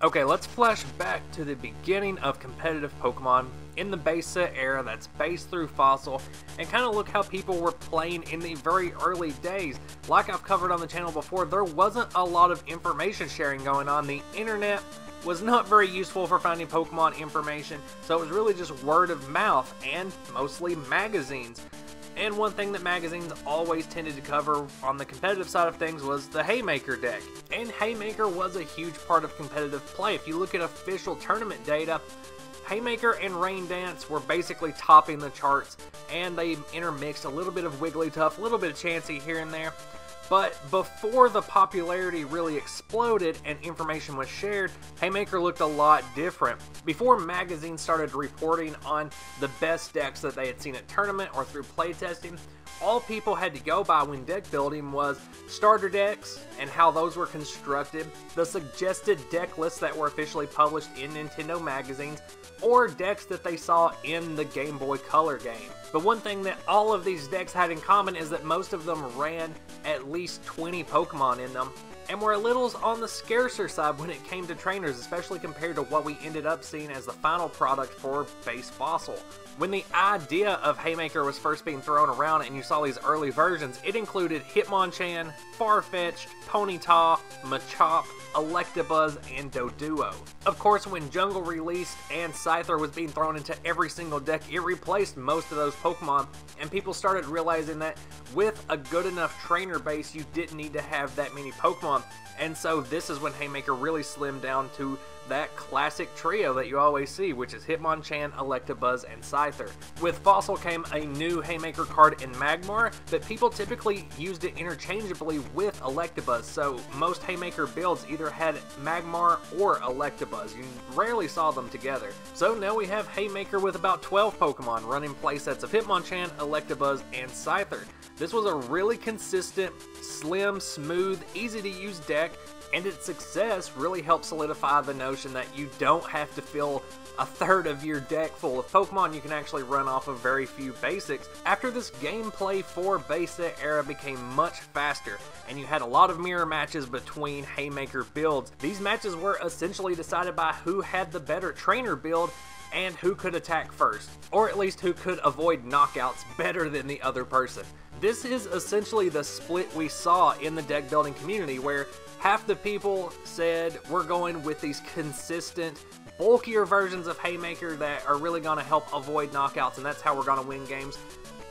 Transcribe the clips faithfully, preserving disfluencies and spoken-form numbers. Okay, let's flash back to the beginning of competitive Pokemon in the base set era, that's base through fossil, and kind of look how people were playing in the very early days. Like I've covered on the channel before, there wasn't a lot of information sharing going on. The internet was not very useful for finding Pokemon information, so it was really just word of mouth and mostly magazines. And one thing that magazines always tended to cover on the competitive side of things was the Haymaker deck. And Haymaker was a huge part of competitive play. If you look at official tournament data, Haymaker and Rain Dance were basically topping the charts, and they intermixed a little bit of Wigglytuff, a little bit of Chansey here and there. But before the popularity really exploded and information was shared, Haymaker looked a lot different. Before magazines started reporting on the best decks that they had seen at tournament or through playtesting, all people had to go by when deck building was starter decks and how those were constructed, the suggested deck lists that were officially published in Nintendo magazines, or decks that they saw in the Game Boy Color game. But one thing that all of these decks had in common is that most of them ran at least twenty Pokemon in them, and were a little on the scarcer side when it came to trainers, especially compared to what we ended up seeing as the final product for base fossil. When the idea of Haymaker was first being thrown around and you saw these early versions, it included Hitmonchan, Farfetch'd, Ponyta, Machop, Electabuzz, and Doduo. Of course, when Jungle released and Scyther was being thrown into every single deck, it replaced most of those Pokemon, and people started realizing that with a good enough trainer base, you didn't need to have that many Pokemon. And so this is when Haymaker really slimmed down to that classic trio that you always see, which is Hitmonchan, Electabuzz, and Scyther. With Fossil came a new Haymaker card in Magmar, but people typically used it interchangeably with Electabuzz, so most Haymaker builds either had Magmar or Electabuzz. You rarely saw them together. So now we have Haymaker with about twelve Pokemon running playsets of Hitmonchan, Electabuzz, and Scyther. This was a really consistent, slim, smooth, easy to use deck, and its success really helped solidify the notion that you don't have to fill a third of your deck full of Pokemon. You can actually run off of very few basics. After this, gameplay for base set era became much faster, and you had a lot of mirror matches between Haymaker builds. These matches were essentially decided by who had the better trainer build and who could attack first, or at least who could avoid knockouts better than the other person. This is essentially the split we saw in the deck building community, where half the people said we're going with these consistent, bulkier versions of Haymaker that are really going to help avoid knockouts, and that's how we're going to win games.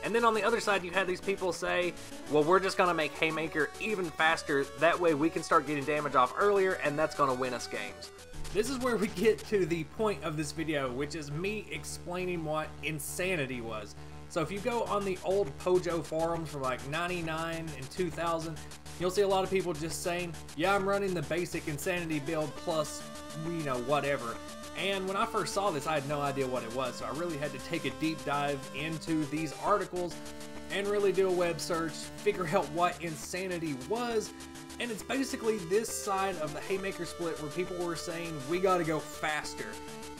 And then on the other side, you had these people say, well, we're just going to make Haymaker even faster, that way we can start getting damage off earlier, and that's going to win us games. This is where we get to the point of this video, which is me explaining what InSaNiTy was. So if you go on the old Pojo forums from like ninety-nine and two thousand, you'll see a lot of people just saying, yeah, I'm running the basic InSaNiTy build plus, you know, whatever. And when I first saw this, I had no idea what it was, so I really had to take a deep dive into these articles and really do a web search, figure out what InSaNiTy was. And it's basically this side of the Haymaker split where people were saying, we gotta go faster.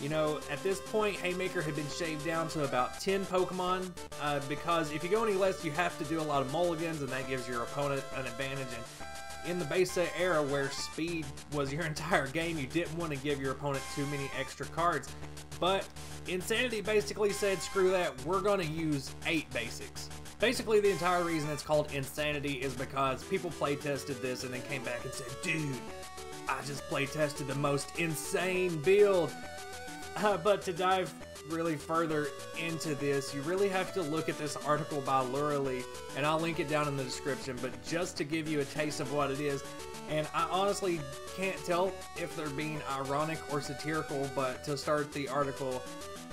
You know, at this point, Haymaker had been shaved down to about ten Pokemon, uh, because if you go any less, you have to do a lot of mulligans, and that gives your opponent an advantage. And in the base set era where speed was your entire game, you didn't want to give your opponent too many extra cards. But InSaNiTy basically said, screw that, we're going to use eight basics. Basically, the entire reason it's called InSaNiTy is because people playtested this and then came back and said, dude, I just playtested the most insane build. Uh, but to dive really further into this, you really have to look at this article by LuRiLi, and I'll link it down in the description, but just to give you a taste of what it is. And I honestly can't tell if they're being ironic or satirical, but to start the article,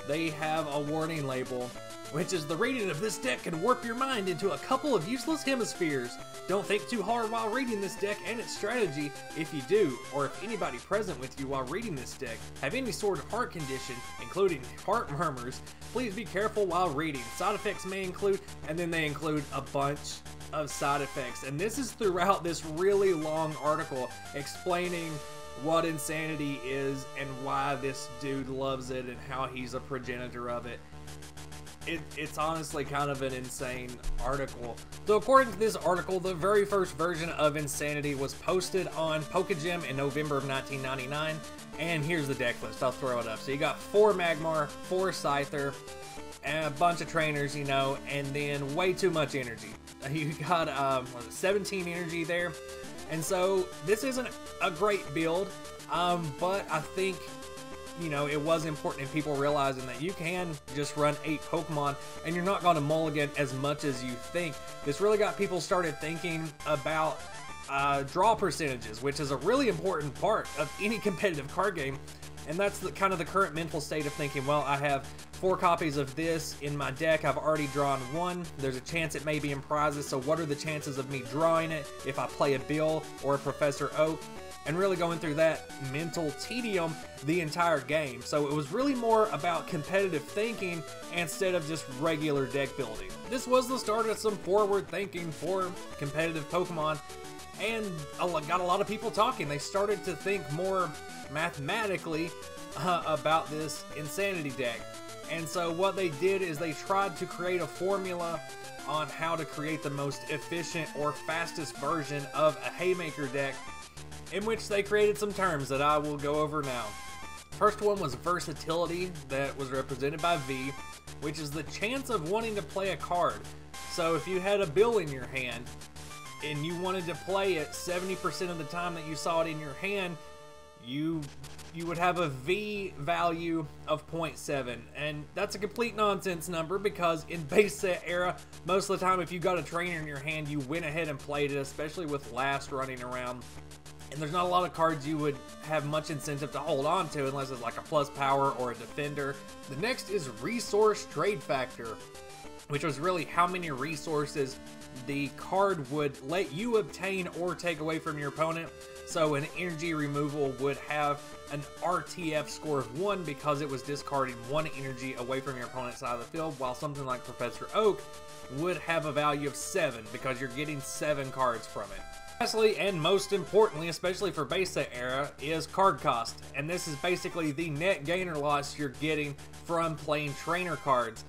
they have a warning label, which is, the reading of this deck can warp your mind into a couple of useless hemispheres. Don't think too hard while reading this deck and its strategy. If you do, or if anybody present with you while reading this deck, have any sort of heart condition, including heart murmurs, please be careful while reading. Side effects may include, and then they include a bunch of side effects. And this is throughout this really long article explaining what InSaNiTy is and why this dude loves it and how he's a progenitor of it. it, it's honestly kind of an insane article. So according to this article, the very first version of InSaNiTy was posted on PokeGym in November of nineteen ninety-nine. And here's the deck list. I'll throw it up. So you got four Magmar, four Scyther, and a bunch of trainers, you know, and then way too much energy. You got um, what, seventeen energy there. And so this isn't a great build, um, but I think, you know, it was important in people realizing that you can just run eight Pokemon and you're not going to mulligan as much as you think. This really got people started thinking about uh, draw percentages, which is a really important part of any competitive card game. And that's the kind of the current mental state of thinking, well, I have four copies of this in my deck. I've already drawn one. There's a chance it may be in prizes. So what are the chances of me drawing it if I play a Bill or a Professor Oak? And really going through that mental tedium the entire game. So it was really more about competitive thinking instead of just regular deck building. This was the start of some forward thinking for competitive Pokemon, and got a lot of people talking. They started to think more mathematically uh, about this InSaNiTy deck. And so what they did is they tried to create a formula on how to create the most efficient or fastest version of a Haymaker deck, in which they created some terms that I will go over now. First one was versatility, that was represented by V, which is the chance of wanting to play a card. So if you had a Bill in your hand and you wanted to play it seventy percent of the time that you saw it in your hand, you you would have a V value of zero point seven, and that's a complete nonsense number, because in base set era, most of the time if you got a trainer in your hand, you went ahead and played it, especially with last running around. And there's not a lot of cards you would have much incentive to hold on to unless it's like a plus power or a defender. The next is resource trade factor, which was really how many resources the card would let you obtain or take away from your opponent. So an energy removal would have an R T F score of one because it was discarding one energy away from your opponent's side of the field, while something like Professor Oak would have a value of seven because you're getting seven cards from it. Lastly, and most importantly, especially for base set era, is card cost. And this is basically the net gain or loss you're getting from playing trainer cards.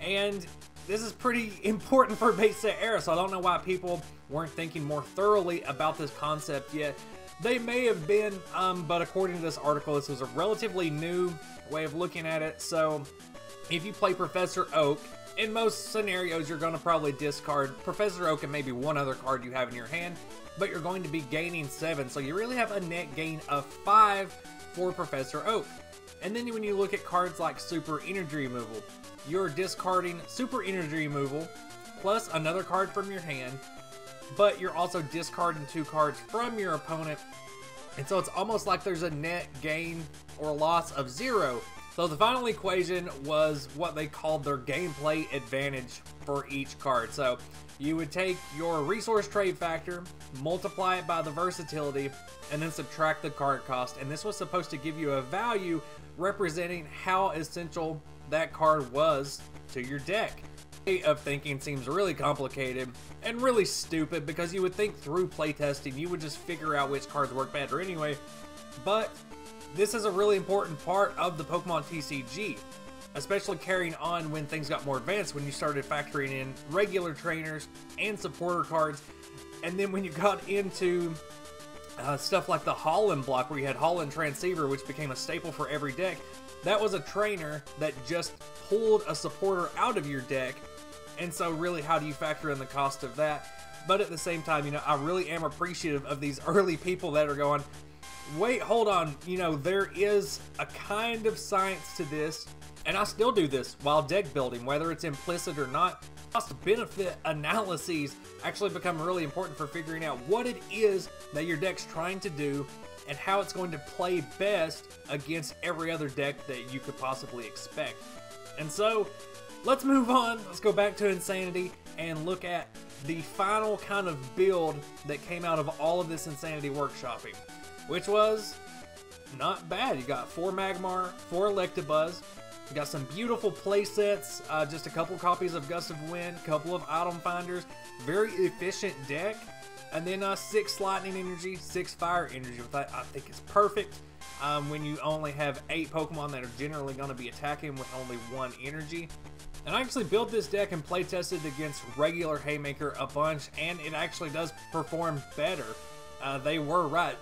And this is pretty important for base set era, so I don't know why people weren't thinking more thoroughly about this concept yet. They may have been, um, but according to this article, this was a relatively new way of looking at it. So if you play Professor Oak, in most scenarios, you're going to probably discard Professor Oak and maybe one other card you have in your hand, but you're going to be gaining seven. So you really have a net gain of five for Professor Oak. And then when you look at cards like Super Energy Removal, you're discarding Super Energy Removal plus another card from your hand, but you're also discarding two cards from your opponent. And so it's almost like there's a net gain or loss of zero. So the final equation was what they called their gameplay advantage for each card. So you would take your resource trade factor, multiply it by the versatility, and then subtract the card cost. And this was supposed to give you a value representing how essential that card was to your deck. Of thinking seems really complicated and really stupid, because you would think through playtesting you would just figure out which cards work better anyway, but this is a really important part of the Pokemon T C G, especially carrying on when things got more advanced, when you started factoring in regular trainers and supporter cards, and then when you got into uh, stuff like the Holon block, where you had Holon Transceiver, which became a staple for every deck. That was a trainer that just pulled a supporter out of your deck, and so really how do you factor in the cost of that? But at the same time, you know, I really am appreciative of these early people that are going, wait, hold on, you know, there is a kind of science to this, and I still do this while deck building, whether it's implicit or not. Cost-benefit analyses actually become really important for figuring out what it is that your deck's trying to do and how it's going to play best against every other deck that you could possibly expect. And so let's move on. Let's go back to InSaNiTy and look at the final kind of build that came out of all of this InSaNiTy workshopping, which was not bad. You got four Magmar, four Electabuzz. You got some beautiful play sets, uh, just a couple copies of Gust of Wind, couple of item finders, very efficient deck. And then uh, six lightning energy, six fire energy. That I think is perfect um, when you only have eight Pokemon that are generally going to be attacking with only one energy. And I actually built this deck and play tested against regular Haymaker a bunch, and it actually does perform better. Uh, they were right.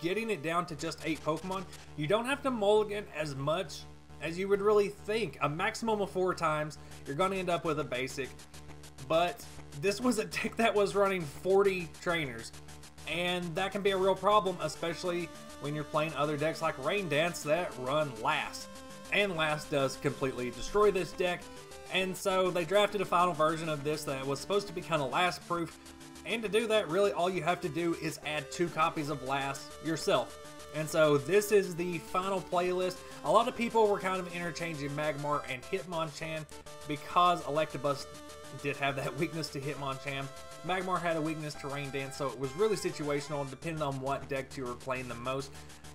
Getting it down to just eight Pokemon, you don't have to mulligan as much as you would really think. A maximum of four times, you're going to end up with a basic. But this was a deck that was running forty trainers, and that can be a real problem, especially when you're playing other decks like Rain Dance that run last. And last does completely destroy this deck, and so they drafted a final version of this that was supposed to be kind of last proof. And to do that, really all you have to do is add two copies of last yourself. And so this is the final playlist. A lot of people were kind of interchanging Magmar and Hitmonchan because Electabuzz did have that weakness to Hitmonchan. Magmar had a weakness to Rain Dance, so it was really situational, depending on what deck you were playing the most.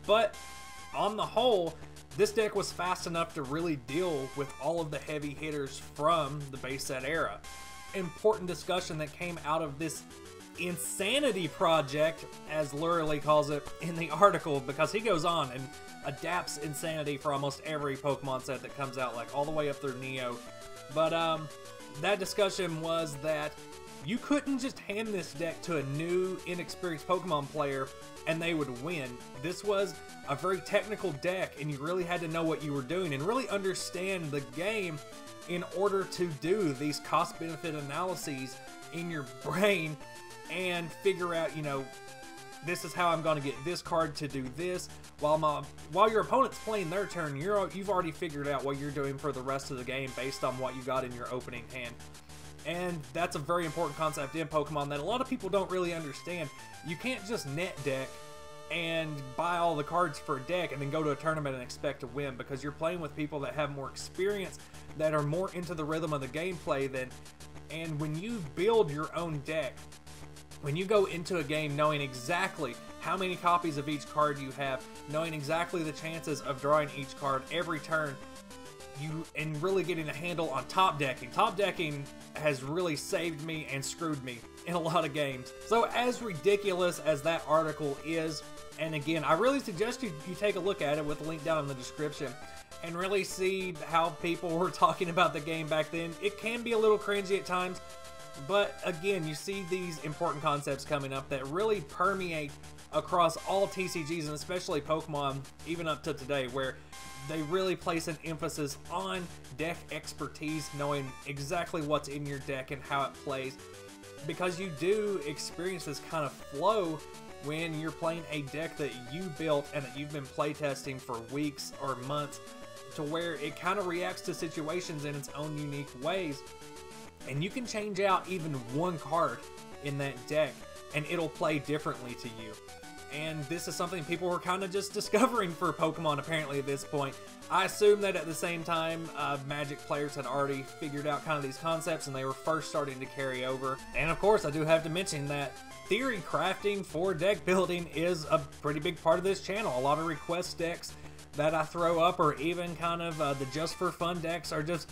But on the whole, this deck was fast enough to really deal with all of the heavy hitters from the base set era. Important discussion that came out of this InSaNiTy project, as LuRiLi calls it in the article, because he goes on and adapts InSaNiTy for almost every Pokemon set that comes out, like all the way up through Neo. But um, that discussion was that you couldn't just hand this deck to a new, inexperienced Pokemon player and they would win. This was a very technical deck, and you really had to know what you were doing and really understand the game in order to do these cost-benefit analyses in your brain and figure out, you know, this is how I'm going to get this card to do this. While my while your opponent's playing their turn, you're you've already figured out what you're doing for the rest of the game based on what you got in your opening hand. And that's a very important concept in Pokemon that a lot of people don't really understand. You can't just net deck and buy all the cards for a deck and then go to a tournament and expect to win, because you're playing with people that have more experience, that are more into the rhythm of the gameplay than. And when you build your own deck, when you go into a game knowing exactly how many copies of each card you have, knowing exactly the chances of drawing each card every turn, you and really getting a handle on top decking. Top decking has really saved me and screwed me in a lot of games. So as ridiculous as that article is, and again, I really suggest you, you take a look at it with a link down in the description and really see how people were talking about the game back then. It can be a little cringy at times, but again, you see these important concepts coming up that really permeate across all T C Gs, and especially Pokemon, even up to today, where they really place an emphasis on deck expertise, knowing exactly what's in your deck and how it plays, because you do experience this kind of flow when you're playing a deck that you built and that you've been playtesting for weeks or months, to where it kind of reacts to situations in its own unique ways. And you can change out even one card in that deck and it'll play differently to you. And this is something people were kind of just discovering for Pokemon apparently at this point. I assume that at the same time, uh, Magic players had already figured out kind of these concepts and they were first starting to carry over. And of course, I do have to mention that theory crafting for deck building is a pretty big part of this channel. A lot of request decks that I throw up, or even kind of uh, the just for fun decks, are just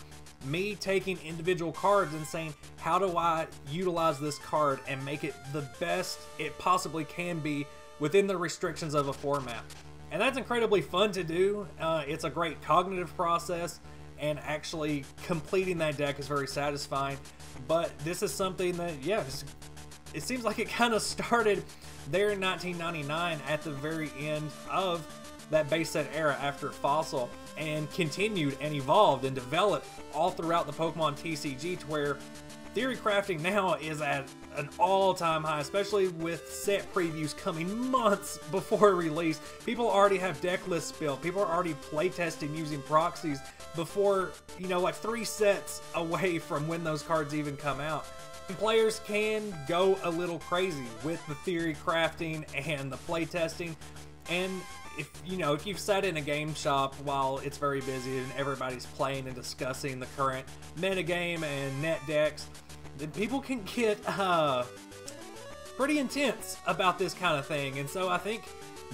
me taking individual cards and saying, how do I utilize this card and make it the best it possibly can be within the restrictions of a format? And that's incredibly fun to do. Uh, it's a great cognitive process, and actually completing that deck is very satisfying. But this is something that, yeah, it seems like it kind of started there in nineteen ninety-nine at the very end of that base set era after Fossil, and continued and evolved and developed all throughout the Pokemon T C G, to where theory crafting now is at an all-time high, especially with set previews coming months before release. People already have deck lists built. People are already playtesting using proxies before, you know, like three sets away from when those cards even come out. And players can go a little crazy with the theory crafting and the playtesting. And if you know, if you've sat in a game shop while it's very busy and everybody's playing and discussing the current metagame and net decks, then people can get uh, pretty intense about this kind of thing. And so I think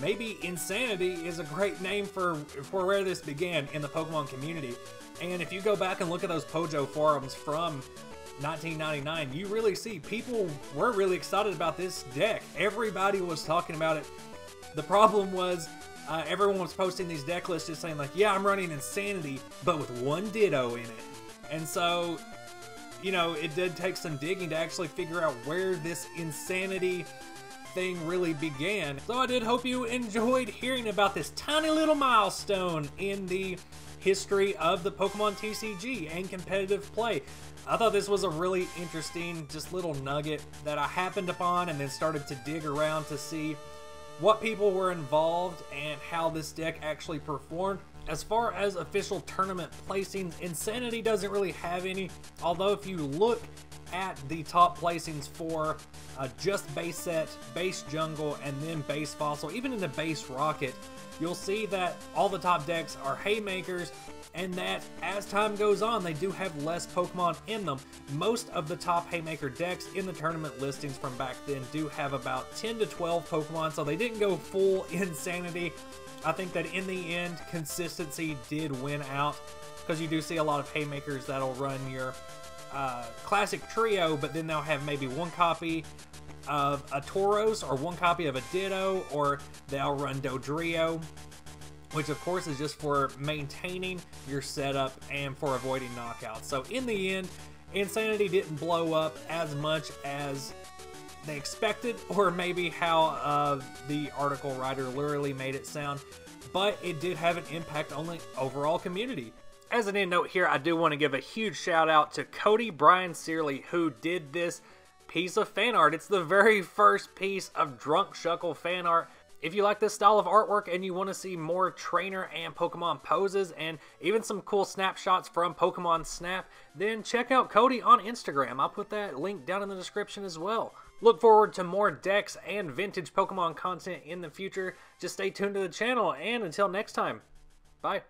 maybe InSaNiTy is a great name for, for where this began in the Pokemon community. And if you go back and look at those Pojo forums from nineteen ninety-nine, you really see people were really excited about this deck. Everybody was talking about it. The problem was uh, everyone was posting these deck lists just saying like, yeah, I'm running InSaNiTy, but with one Ditto in it. And so, you know, it did take some digging to actually figure out where this insanity thing really began. So I did hope you enjoyed hearing about this tiny little milestone in the history of the Pokemon T C G and competitive play. I thought this was a really interesting just little nugget that I happened upon and then started to dig around to see what people were involved and how this deck actually performed. As far as official tournament placings, InSaNiTy doesn't really have any, although if you look at the top placings for uh, just base set, base jungle, and then base fossil, even in the base rocket, you'll see that all the top decks are haymakers, and that as time goes on, they do have less Pokemon in them. Most of the top haymaker decks in the tournament listings from back then do have about ten to twelve Pokemon, so they didn't go full InSaNiTy. I think that in the end, consistency did win out, because you do see a lot of haymakers that'll run your uh, classic trio, but then they'll have maybe one copy of a Tauros or one copy of a Ditto, or they'll run Dodrio, which of course is just for maintaining your setup and for avoiding knockouts. So in the end, InSaNiTy didn't blow up as much as they expected, or maybe how uh, the article writer LuRiLi made it sound, but it did have an impact on the overall community. As an end note here, I do want to give a huge shout out to Cody Brian Searley, who did this piece of fan art. It's the very first piece of Drunk Shuckle fan art. If you like this style of artwork and you want to see more trainer and Pokemon poses and even some cool snapshots from Pokemon Snap, then check out Cody on Instagram. I'll put that link down in the description as well. Look forward to more decks and vintage Pokemon content in the future. Just stay tuned to the channel, and until next time, bye.